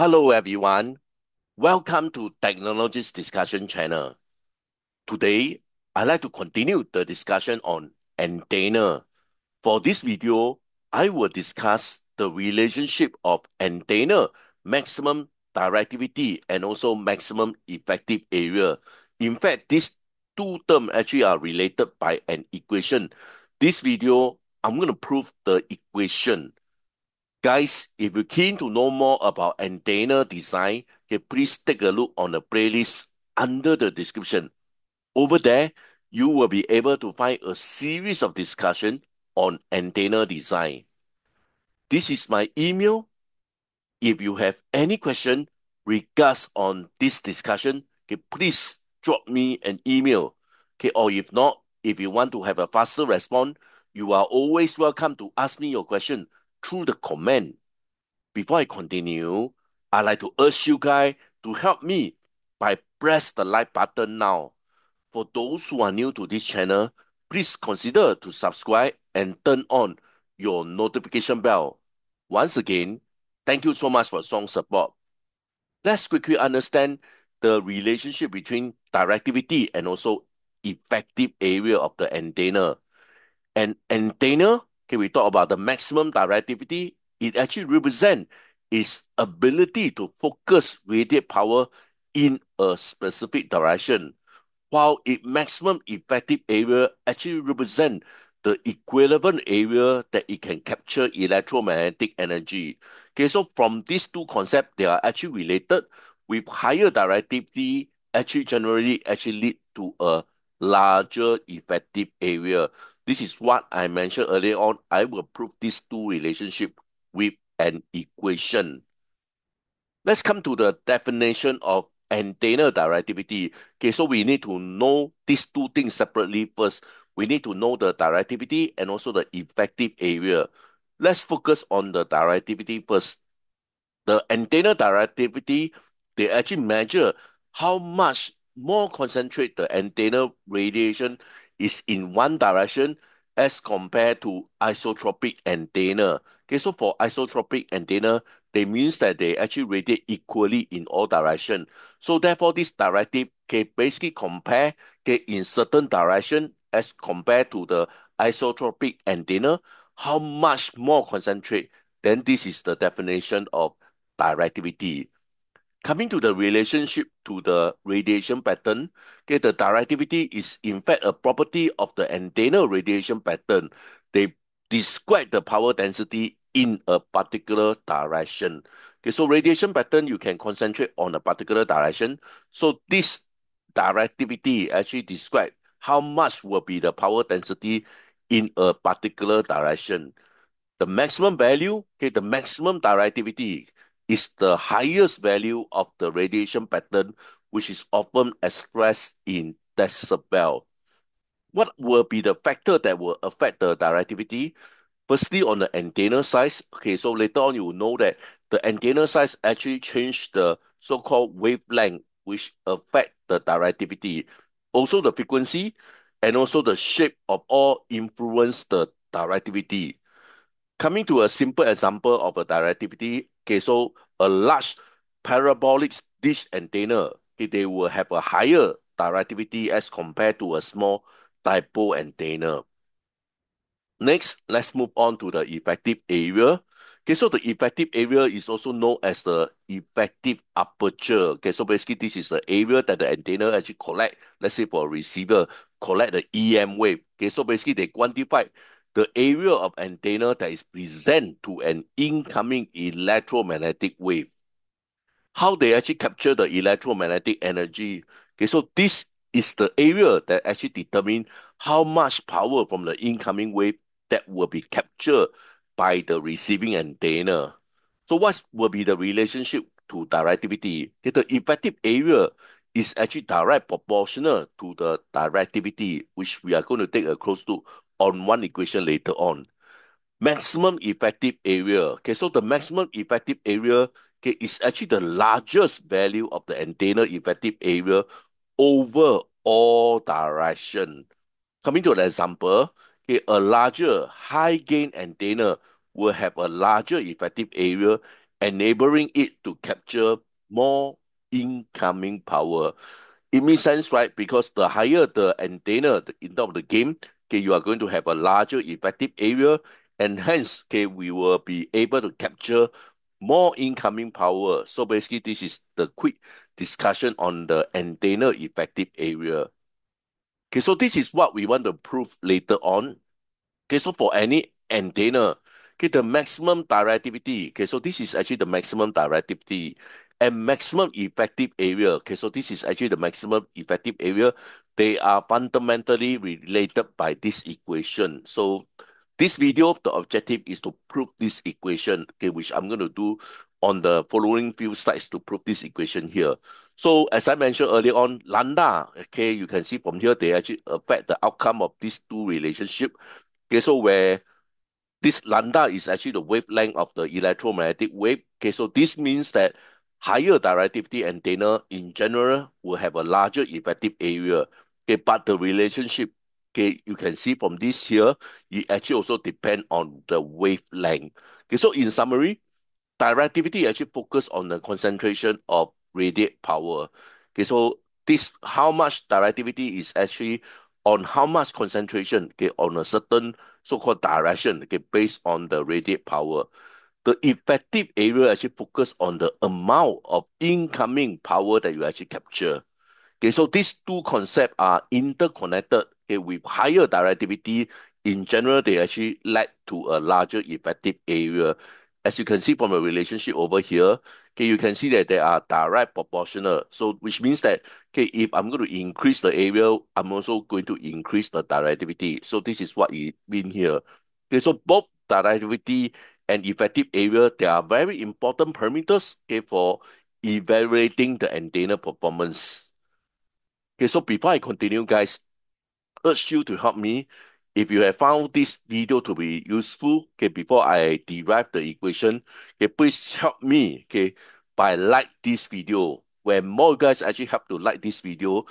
Hello everyone, welcome to Technologies Discussion channel. Today, I'd like to continue the discussion on antenna. For this video, I will discuss the relationship of antenna, maximum directivity and also maximum effective area. In fact, these two terms actually are related by an equation. This video, I'm going to prove the equation. Guys, if you're keen to know more about antenna design, okay, please take a look on the playlist under the description. Over there, you will be able to find a series of discussion on antenna design. This is my email. If you have any question regards on this discussion, okay, please drop me an email. Okay, or if not, if you want to have a faster response, you are always welcome to ask me your question through the comment. Before I continue, I'd like to urge you guys to help me by press the like button now. For those who are new to this channel, please consider to subscribe and turn on your notification bell. Once again, thank you so much for strong support. Let's quickly understand the relationship between directivity and also effective area of the antenna. An antenna, okay, we talk about the maximum directivity. It actually represents its ability to focus radiant power in a specific direction, while its maximum effective area actually represents the equivalent area that it can capture electromagnetic energy. Okay, so from these two concepts, they are actually related. With higher directivity, actually generally lead to a larger effective area. This is what I mentioned earlier on. I will prove these two relationships with an equation. Let's come to the definition of antenna directivity. Okay, so we need to know these two things separately first. We need to know the directivity and also the effective area. Let's focus on the directivity first. The antenna directivity, they actually measure how much more concentrated the antenna radiation is in one direction as compared to isotropic antenna. Okay, so for isotropic antenna, they means that they actually radiate equally in all direction. So therefore, this directive can basically compare in certain direction as compared to the isotropic antenna, how much more concentrate. Then this is the definition of directivity. Coming to the relationship to the radiation pattern, okay, the directivity is in fact a property of the antenna radiation pattern. They describe the power density in a particular direction. Okay, so radiation pattern, you can concentrate on a particular direction. So this directivity actually describes how much will be the power density in a particular direction. The maximum value, okay, the maximum directivity is the highest value of the radiation pattern, which is often expressed in decibel. What will be the factor that will affect the directivity? Firstly, on the antenna size. Okay, so later on you will know that the antenna size actually changes the so-called wavelength, which affect the directivity. Also the frequency and also the shape of all influence the directivity. Coming to a simple example of a directivity, okay, so a large parabolic dish antenna, okay, they will have a higher directivity as compared to a small dipole antenna. Next, let's move on to the effective area. Okay, so the effective area is also known as the effective aperture. Okay, so basically this is the area that the antenna actually collect, let's say for a receiver, collect the EM wave. Okay, so basically they quantify the area of antenna that is present to an incoming electromagnetic wave. How they actually capture the electromagnetic energy. Okay, so this is the area that actually determines how much power from the incoming wave that will be captured by the receiving antenna. So what will be the relationship to directivity? Okay, the effective area is actually direct proportional to the directivity, which we are going to take a close look on one equation later on. Maximum effective area. Okay, so the maximum effective area, okay, is actually the largest value of the antenna effective area over all direction. Coming to an example, okay, a larger high gain antenna will have a larger effective area enabling it to capture more incoming power. It makes sense, right? Because the higher the antenna in terms of the game, okay, you are going to have a larger effective area, and hence, okay, we will be able to capture more incoming power. So basically, this is the quick discussion on the antenna effective area. Okay, so this is what we want to prove later on. Okay, so for any antenna, okay, the maximum directivity. Okay, so this is actually the maximum directivity and maximum effective area. Okay, so this is actually the maximum effective area. They are fundamentally related by this equation. So this video, the objective is to prove this equation, okay, which I'm going to do on the following few slides to prove this equation here. So as I mentioned earlier on, lambda, okay, you can see from here, they actually affect the outcome of these two relationships. Okay, so where this lambda is actually the wavelength of the electromagnetic wave. Okay, so this means that higher directivity antenna in general will have a larger effective area. Okay, but the relationship, okay, you can see from this here, it actually also depends on the wavelength. Okay, so in summary, directivity actually focuses on the concentration of radiate power. Okay, so this how much directivity is actually on how much concentration, okay, on a certain so-called direction, okay, based on the radiate power. The effective area actually focuses on the amount of incoming power that you actually capture. Okay, so these two concepts are interconnected. Okay, with higher directivity, in general, they actually lead to a larger effective area. As you can see from the relationship over here, okay, you can see that they are direct proportional. So which means that, okay, if I'm going to increase the area, I'm also going to increase the directivity. So this is what it means here. Okay, so both directivity and effective area, they are very important parameters, okay, for evaluating the antenna performance. Okay, so before I continue, guys, I urge you to help me. If you have found this video to be useful, okay, before I derive the equation, okay, please help me, okay, by like this video. When more guys actually help to like this video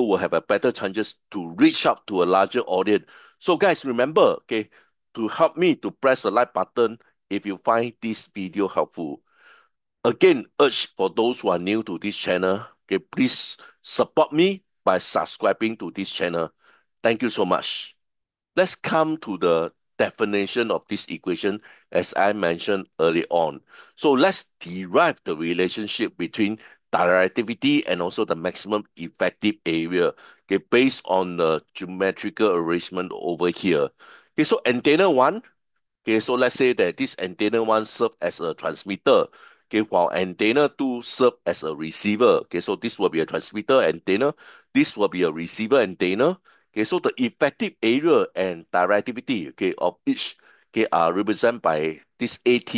will have a better chances to reach out to a larger audience. So guys, remember, okay, to help me to press the like button if you find this video helpful. Again, urge for those who are new to this channel, okay, please support me by subscribing to this channel. Thank you so much. Let's come to the definition of this equation as I mentioned earlier on. So let's derive the relationship between directivity and also the maximum effective area, okay, based on the geometrical arrangement over here. Okay, so antenna 1, okay, so let's say that this antenna 1 serves as a transmitter, okay, while antenna 2 serves as a receiver. Okay, so this will be a transmitter antenna, this will be a receiver antenna. Okay, so the effective area and directivity, okay, of each, okay, are represented by this AT,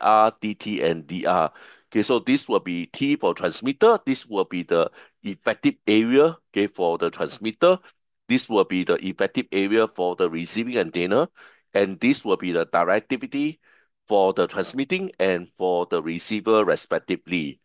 AR, DT, and DR. Okay, so this will be T for transmitter. This will be the effective area, okay, for the transmitter. This will be the effective area for the receiving antenna. And this will be the directivity for the transmitting and for the receiver respectively.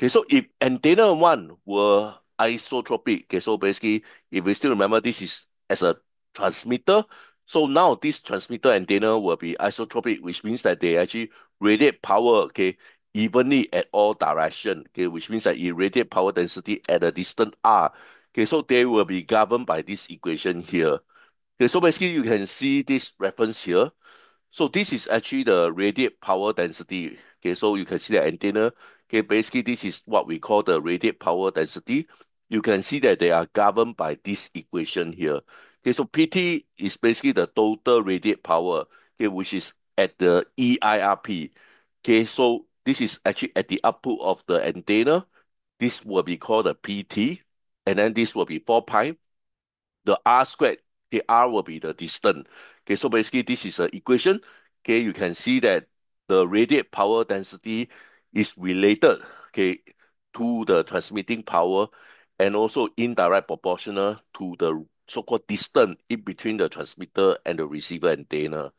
Okay, so if antenna 1 were isotropic, okay, so basically if we still remember this is as a transmitter, so now this transmitter antenna will be isotropic, which means that they actually radiate power, okay, evenly at all direction, okay, which means that it radiate power density at a distance r. Okay, so they will be governed by this equation here. Okay, so basically you can see this reference here. So this is actually the radiate power density. Okay, so you can see the antenna. Okay, basically this is what we call the radiate power density. You can see that they are governed by this equation here. Okay, so PT is basically the total radiate power, okay, which is at the EIRP. Okay, so this is actually at the output of the antenna. This will be called the PT, and then this will be 4 pi. The R squared, okay, R will be the distance. Okay, so basically this is an equation. Okay, you can see that the radiate power density is related, okay, to the transmitting power and also indirect proportional to the so-called distance in between the transmitter and the receiver antenna.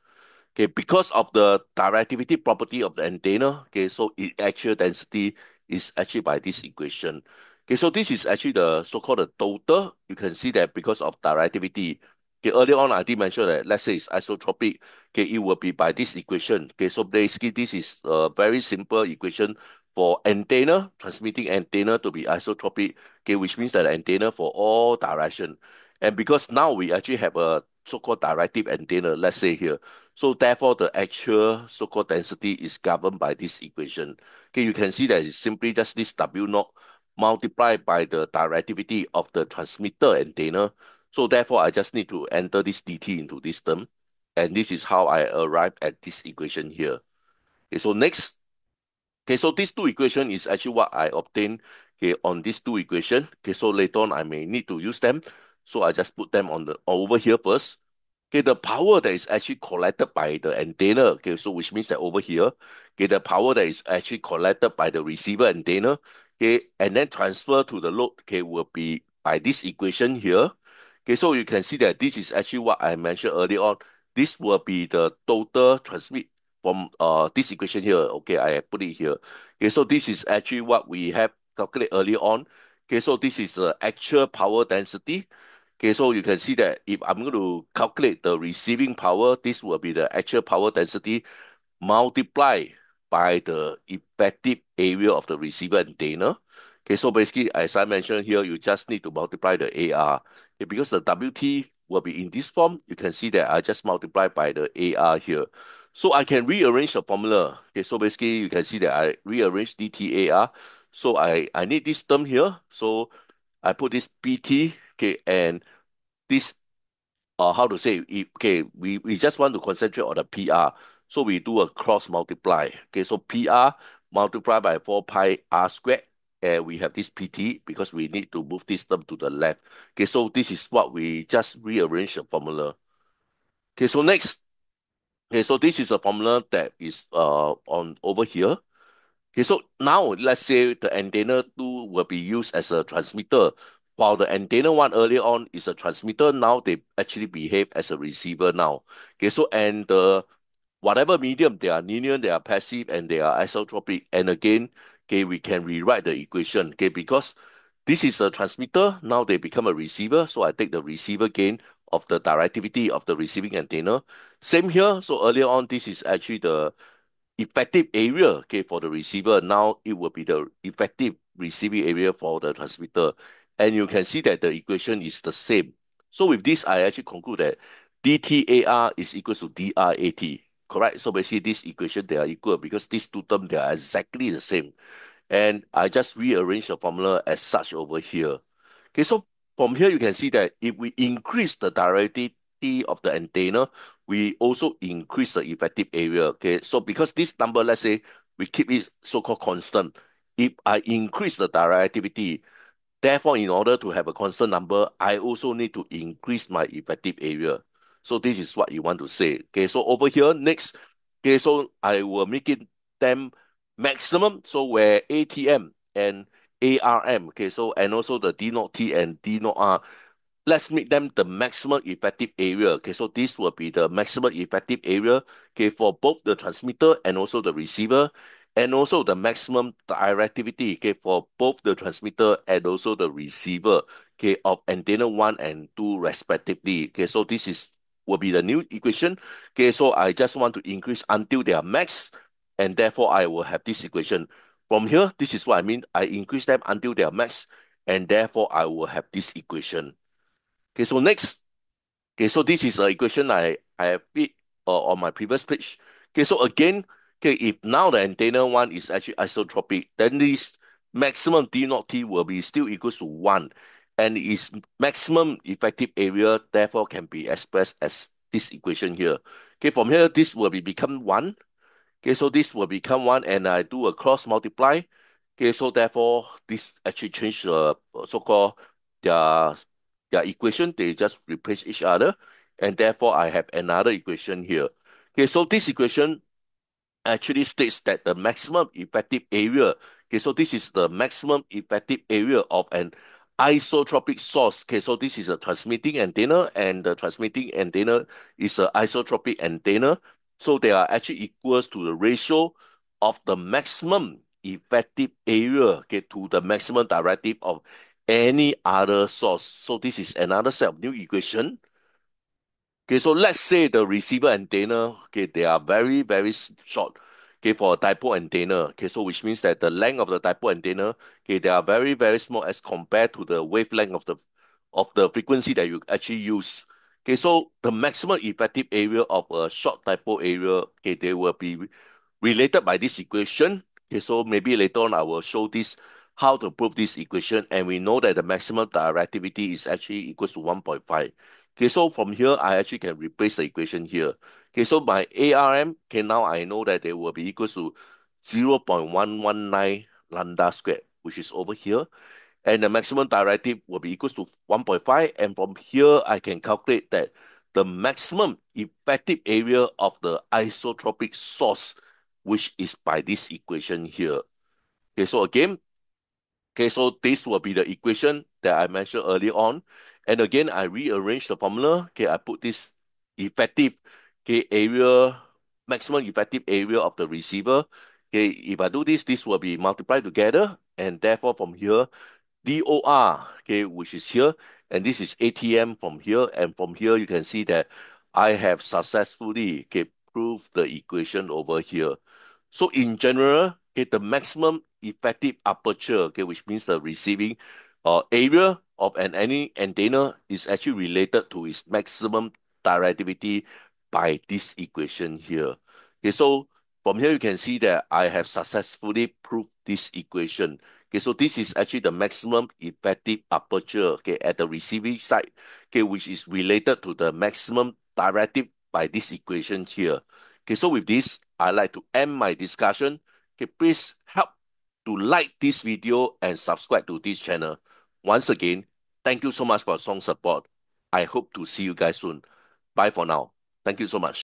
Okay, because of the directivity property of the antenna, okay, so its actual density is actually by this equation. Okay, so this is actually the so-called the total. You can see that because of directivity, Okay, earlier on, I did mention that, let's say it's isotropic, okay, it will be by this equation. Okay, so basically this is a very simple equation for antenna, transmitting antenna to be isotropic, okay, which means that the antenna for all direction. And because now we actually have a so-called directive antenna, let's say here. So therefore, the actual so-called density is governed by this equation. Okay, you can see that it's simply just this W0 multiplied by the directivity of the transmitter antenna. So therefore, I just need to enter this dt into this term. And this is how I arrived at this equation here. Okay, so next. Okay, so these two equations is actually what I obtained, okay, on these two equations. Okay, so later on, I may need to use them. So I just put them on the over here first. Okay, the power that is actually collected by the antenna. Okay, so which means that over here, okay, the power that is actually collected by the receiver antenna, okay, and then transfer to the load, okay, will be by this equation here. Okay, so you can see that this is actually what I mentioned earlier on. This will be the total transmit from this equation here. Okay, I put it here. Okay, so this is actually what we have calculated earlier on. Okay, so this is the actual power density. Okay, so you can see that if I'm going to calculate the receiving power, this will be the actual power density multiplied by the effective area of the receiver antenna. Okay, so basically, as I mentioned here, you just need to multiply the AR. Okay, because the WT will be in this form, you can see that I just multiply by the AR here. So I can rearrange the formula. Okay, so basically, you can see that I rearrange DTAR. So I need this term here. So I put this PT. Okay, and this, how to say, okay, we just want to concentrate on the PR. So we do a cross multiply. Okay, so PR multiplied by 4 pi R squared. And we have this PT because we need to move this term to the left. Okay, so this is what we just rearrange the formula. Okay, so next. Okay, so this is a formula that is on over here. Okay, so now let's say the antenna 2 will be used as a transmitter. While the antenna 1 earlier on is a transmitter, now they actually behave as a receiver now. Okay, so and whatever medium, they are linear, they are passive, and they are isotropic. And again, okay, we can rewrite the equation. Okay, because this is a transmitter, now they become a receiver. So I take the receiver gain of the directivity of the receiving antenna. Same here. So earlier on, this is actually the effective area, okay, for the receiver. Now it will be the effective receiving area for the transmitter. And you can see that the equation is the same. So with this, I actually conclude that DTAR is equal to DRAT, correct? So basically this equation, they are equal because these two terms, they are exactly the same. And I just rearrange the formula as such over here. Okay, so from here, you can see that if we increase the directivity of the antenna, we also increase the effective area, okay? So because this number, let's say, we keep it so-called constant. If I increase the directivity, therefore, in order to have a constant number, I also need to increase my effective area. So this is what you want to say. Okay, so over here, next. Okay, so I will make it them maximum. So where ATM and ARM, okay, so and also the D0T and D0R, let's make them the maximum effective area. Okay, so this will be the maximum effective area, okay, for both the transmitter and also the receiver. And also the maximum directivity, okay, for both the transmitter and also the receiver, okay, of antenna 1 and 2 respectively. Okay, so this is will be the new equation. Okay, so I just want to increase until they are max, and therefore I will have this equation. From here, this is what I mean. I increase them until they are max, and therefore I will have this equation. Okay, so next. Okay, so this is the equation I have it on my previous page. Okay, so again, okay, if now the antenna 1 is actually isotropic, then this maximum D0T will be still equals to 1. And its maximum effective area, therefore, can be expressed as this equation here. Okay, from here, this will become 1. Okay, so this will become 1, and I do a cross multiply. Okay, so therefore, this actually change the so-called their equation. They just replace each other, and therefore, I have another equation here. Okay, so this equation actually states that the maximum effective area, okay, so this is the maximum effective area of an isotropic source. Okay, so this is a transmitting antenna, and the transmitting antenna is an isotropic antenna. So they are actually equals to the ratio of the maximum effective area, okay, to the maximum directive of any other source. So this is another set of new equation. Okay, so let's say the receiver antenna, okay, they are very, very short, okay, for a dipole antenna. Okay, so which means that the length of the dipole antenna, okay, they are very, very small as compared to the wavelength of the frequency that you actually use. Okay, so the maximum effective area of a short dipole area, okay, they will be related by this equation. Okay, so maybe later on I will show this, how to prove this equation. And we know that the maximum directivity is actually equals to 1.5. Okay, so from here, I actually can replace the equation here. Okay, so my ARM, okay, now I know that they will be equals to 0.119 lambda squared, which is over here. And the maximum directive will be equals to 1.5. And from here, I can calculate that the maximum effective area of the isotropic source, which is by this equation here. Okay, so again, okay, so this will be the equation that I mentioned earlier on. And again, I rearrange the formula. Okay, I put this effective, okay, area, maximum effective area of the receiver. Okay, if I do this, this will be multiplied together. And therefore, from here, DOR, okay, which is here. And this is ATM from here. And from here, you can see that I have successfully, okay, proved the equation over here. So in general, okay, the maximum effective aperture, okay, which means the receiving area of any antenna is actually related to its maximum directivity by this equation here. Okay, so from here you can see that I have successfully proved this equation. Okay, so this is actually the maximum effective aperture, okay, at the receiving side, okay, which is related to the maximum directive by this equation here. Okay, so with this, I'd like to end my discussion. Okay, please help to like this video and subscribe to this channel. Once again, thank you so much for your strong support. I hope to see you guys soon. Bye for now. Thank you so much.